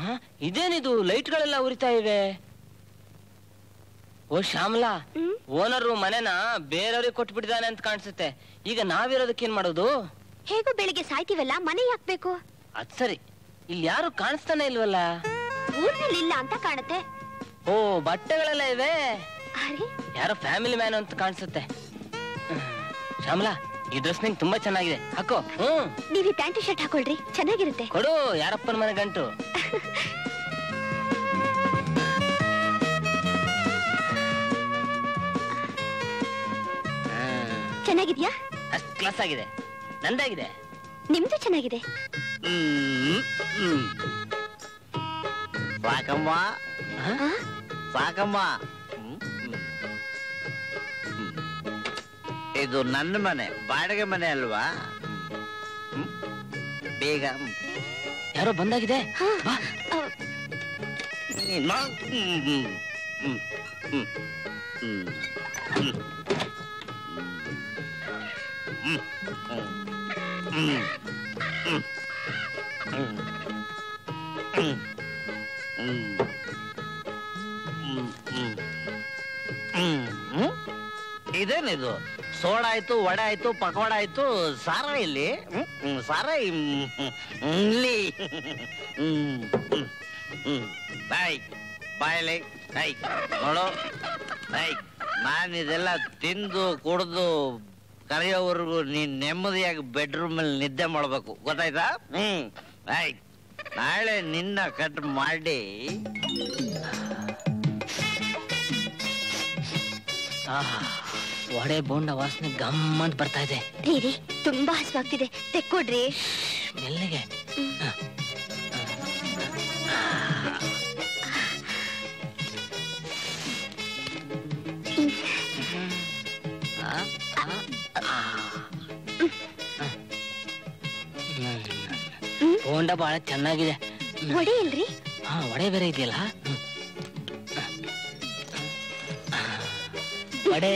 Light उरिता ओ Shyamala owner मन बेरवर कोट्बिट्टाने अंत काण्सुत्ते ಈಗ ನಾವಿರೋದಕ್ಕೆ ಏನು ಮಾಡೋದು ಹೇಗೋ ಬೆಳಿಗ್ಗೆ ಸಾಯ್ತಿವಲ್ಲ ಮನೆ ಯಾಕಬೇಕು ಅದ ಸರಿ ಇಲ್ಲಿ ಯಾರು ಕಾಣಿಸ್ತಾನೆ ಇಲ್ವಲ್ಲ ಊರಿನಲ್ಲಿ ಇಲ್ಲ ಅಂತ ಕಾಣುತ್ತೆ ಓ ಬಟ್ಟೆಗಳೆಲ್ಲ ಇವೆ ಅರೆ ಯಾರು ಫ್ಯಾಮಿಲಿ ಮ್ಯಾನ್ ಅಂತ ಕಾಣಿಸುತ್ತೆ ಶಾಮಲಾ ಈ ಡ್ರೆಸ್ ನಿಂಗೆ ತುಂಬಾ ಚೆನ್ನಾಗಿದೆ ಹಾಕೋ ನೀವು ಈ ಪ್ಯಾಂಟ್ ಶರ್ಟ್ ಹಾಕೊಳ್ಳ್ರಿ ಚೆನ್ನಾಗಿರುತ್ತೆ ಕೊಡು ಯಾರಪ್ಪನ ಮನೆ ಗಂಟು ಚೆನ್ನಾಗಿದ್ಯಾ ಅಷ್ಟ ಕ್ಲಾಸ್ ಆಗಿದೆ ನಂದಾಗಿದೆ ನಿಮ್ಮದು ಚೆನ್ನಾಗಿದೆ ವಾಕಮ್ಮ ವಾಕಮ್ಮ ಇದು ನನ್ನ ಮನೆ ಬಾಡಿಗೆ ಮನೆ ಅಲ್ವಾ ಬೇಗ ಯಾರೋ ಬಂದಾಗಿದೆ ಬಾ ನೀನು ಇದೇನಿದು ಸೋಡಾ ಆಯ್ತು ವಡೆ ಆಯ್ತು ಪಕೋಡ ಆಯ್ತು ಸಾರ ಇಲ್ಲಿ ಸಾರ ಇಲ್ಲಿ ಬಾಯ್ ಬಾಯ್ ಬಾಯ್ ನೋಡು ಬಾಯ್ ನಾನು ಇದೆಲ್ಲ ತಿಂದು ಕುಡಿದು ಕರೆಯೋವರೆಗೂ ನೀನ್ ನೆಮ್ಮದಿಯಾಗಿ ಬೆಡ್ರೂಮ್ ಅಲ್ಲಿ ನಿದ್ದೆ ಮಾಡಬೇಕು ಗೊತ್ತಾಯ್ತಾ ಆಯ್ತು ನಾಳೆ ನಿನ್ನ ಕಟ್ ಮಾಡಿ ವಡೆ ಬೋಂಡ ವಾಸನೆ ಗಮ್ ಅಂತ ಬರ್ತಾ ಇದೆ ರೀ ತುಂಬಾ ಹಸುವಾಗ್ತಿದೆ ತೆಕ್ಕೊಡ್ರಿ ಮೆಲ್ಲಗೆ ಬೋಂಡ ಬಹಳ ಚೆನ್ನಾಗಿದೆ ವಡೆ ಇಲ್ರಿ ಹಾ ವಡೆ ಬೇರೆ ಇದೆಯಲ್ಲ ವಡೆ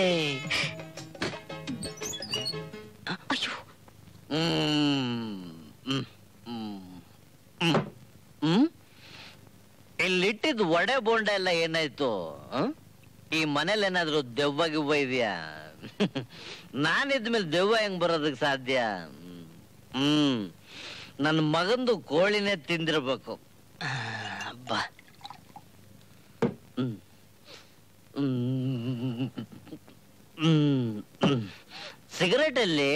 ಅಯ್ಯೋ ಇಲ್ಲಿಟ್ಟಿದ್ ವಡೆ ಬೋಂಡ ಎಲ್ಲ ಏನಾಯ್ತು ಈ ಮನೇಲಿ ಏನಾದ್ರು ದೆವ್ವ ಗಿವ್ವ ಇದೆಯಾ ನಾನಿದ್ಮೇಲೆ ದೆವ್ವ ಹೆಂಗ್ ಬರೋದಕ್ಕೆ ಸಾಧ್ಯ ನನ್ನ ಮಗಂದು ಕೋಳಿನೇ ತಿಂದಿರಬೇಕು ಅಬ್ಬಾ ಸಿಗರೇಟ್ ಅಲ್ಲಿ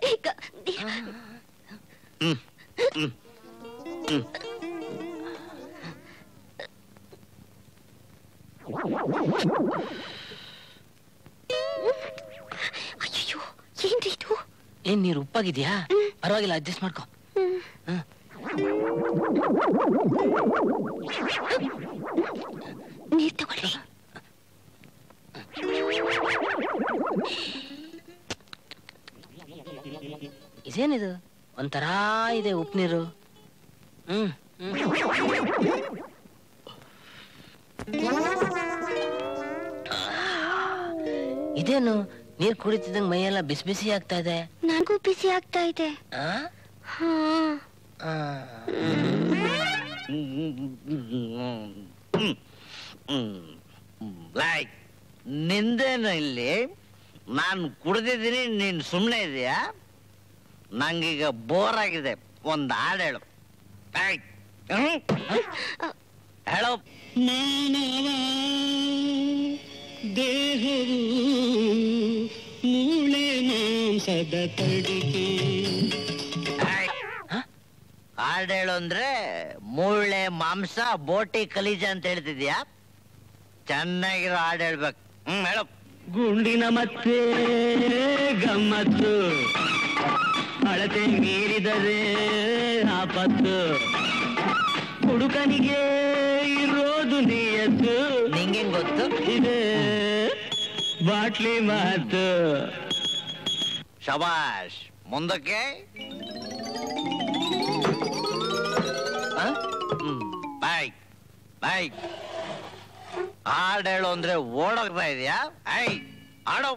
ಅಯ್ಯೋ ಏನ್ರಿ ಇದು ಏನ್ ನೀರು ಉಪ್ಪಾಗಿದ್ಯಾ ಪರವಾಗಿಲ್ಲ ಅಡ್ಜಸ್ಟ್ ಮಾಡ್ಕೋ ನೀರ್ ತಗೊಳ್ಳಿ ಇದೇನಿದು ಒಂಥರ ಇದೆ ಉಪ್ಪು ನೀರು ಇದೇನು ನೀರ್ ಕುಡಿತಿದ್ದಂಗೆ ಮೈಯೆಲ್ಲ ಬಿಸಿ ಬಿಸಿ ಆಗ್ತಾ ಇದೆ ನನಗೂ ಬಿಸಿ ಆಗ್ತಾ ಇದೆ ಲೈಕ್ ನಿಂದೇನು ಇಲ್ಲಿ ನಾನು ಕುಡಿದಿದ್ದೀನಿ ನೀನ್ ಸುಮ್ಮನೆ ಇದೆಯಾ ನಂಗೀಗ ಬೋರ್ ಆಗಿದೆ ಒಂದು ಹಾಡು ಹೇಳು ಹೇಳೋ ದೇಹವು ಮೂಳೆ ಮಾಂಸದ ತಡಿಕೆ ಹಾಡೇಳು ಅಂದ್ರೆ ಮೂಳೆ ಮಾಂಸ ಬೋಟಿ ಕಲೀಜ ಅಂತ ಹೇಳ್ತಿದ್ಯಾ ಚೆನ್ನಾಗಿರೋ ಹಾಡು ಹೇಳ್ಬೇಕು ಹೇಳು ಗುಂಡಿನ ಮತ್ತೆ ಗಮ್ಮತ್ತು ಅಳತೆ ಮೀರಿದರೆ ಆಪತ್ತು ಹುಡುಕನಿಗೆ ಇರೋದು ನಿಯತ್ತು ನಿಂಗೆ ಗೊತ್ತು ಇದೆ ಬಾಟ್ಲಿ ಮಾತು ಶಬಾಷ್ ಮುಂದಕ್ಕೆ ಬಾಯ್ ಬಾಯ್ ಹಾಡು ಹೇಳು ಅಂದ್ರೆ ಓಡೋಗ್ತಾ ಇದೆಯಾ ಐ ಹಾಡೋ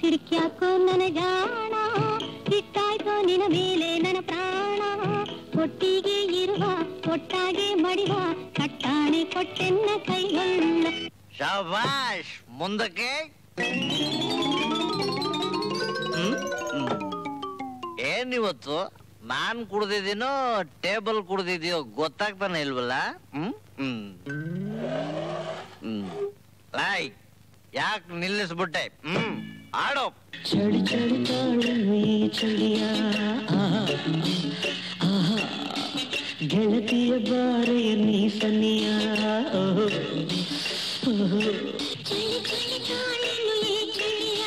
ಸಿಡ್ಕ್ಯಾಕೋ ನನಗಾಣ ಇಟ್ಟಾಯ್ತೋ ನಿನ ಮೇಲೆ ನನ್ನ शबाश मुंदके ಏನಿವತ್ತು ನಾನ್ ಕುಡಿದಿದ್ದೀನೋ ಟೇಬಲ್ ಕುಡಿದಿದ್ಯೋ ಗೊತ್ತಾಗ್ತಾನೆ ಇಲ್ವಲ್ಲ. ಲೈ ಯಾಕೆ ನಿಲ್ಲಿಸ್ಬಿಟ್ಟೆ? ಆಡೋ ಚಳಿ ಚಳಿ ತಾಳುವೆ ಚಳಿಯ ಗೆಳತಿಯ ಬಾರೆ ನೀ ಸನಿಯ ಚಳಿ ಚಳಿ ತಾಳುವೆ ಚಳಿಯ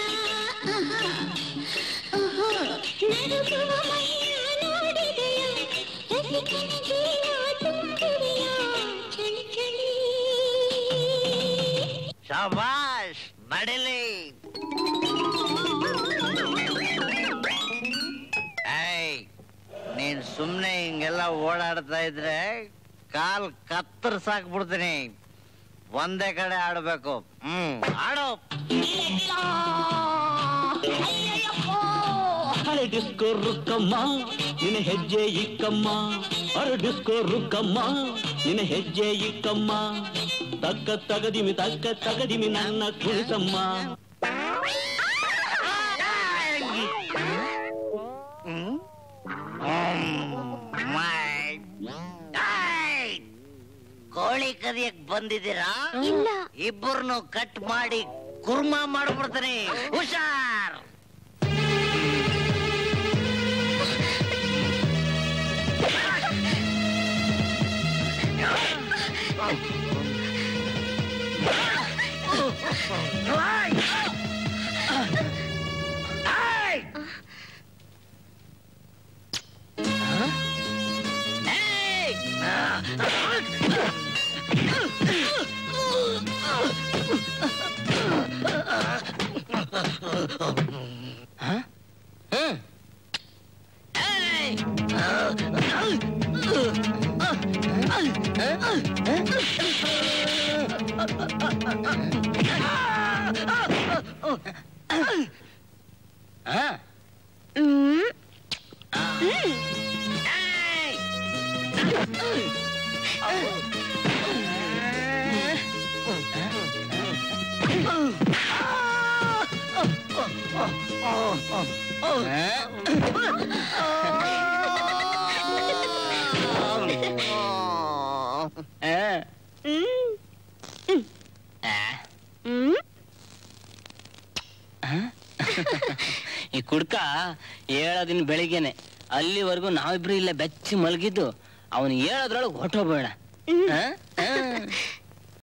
ನಡುಗುವ ಮೈಯ ನೋಡಿದೆಯ ರಸಿಕನ ಜೀವ ತುಂಬಿದೆಯ ಚಳಿ ಚಳಿ ಶಬಾಷ್ ನಡಿಲಿ ನೀನ್ ಸುಮ್ನೆ ಹಿಂಗೆಲ್ಲ ಓಡಾಡ್ತಾ ಇದ್ರೆ ಕಾಲ್ ಕತ್ತರ್ ಸಾಕ್ಬಿಡ್ತೀನಿ. ಒಂದೇ ಕಡೆ ಆಡ್ಬೇಕು. ಆಡೋ ಹಳೆ ಡಿಸ್ಕೋ ರುಕ್ಕಮ್ಮ ನಿನ್ನ ಹೆಜ್ಜೆ ಇಕ್ಕಮ್ಮ ಅರೆ ಡಿಸ್ಕೋ ರುಕ್ಕಮ್ಮ ನಿನ್ನ ಹೆಜ್ಜೆ ಇಕ್ಕಮ್ಮ ತಕ್ಕ ತಗದಿಮಿ ನನ್ನ ಕುಳಿಸಮ್ಮ. ಕೋಳಿ ಕದಿಯಕ್ ಬಂದಿದ್ದೀರಾ? ಇಲ್ಲ, ಇಬ್ಬರನ್ನು ಕಟ್ ಮಾಡಿ ಕುರ್ಮಾ ಮಾಡ್ಬಿಡ್ತೀನಿ. ಹುಷಾರ್. ಈ ಕುಡ್ಕ ಏಳ ದಿನ ಬೆಳಿಗ್ಗೆನೆ ಅಲ್ಲಿವರೆಗೂ ನಾವಿಬ್ರು ಇಲ್ಲ ಬೆಚ್ಚಿ ಮಲಗಿದ್ದು ಅವನು ಹೇಳೋದ್ರೊಳಗೆ ಹೊಟ್ಟೋಗ್ಬೇಡ.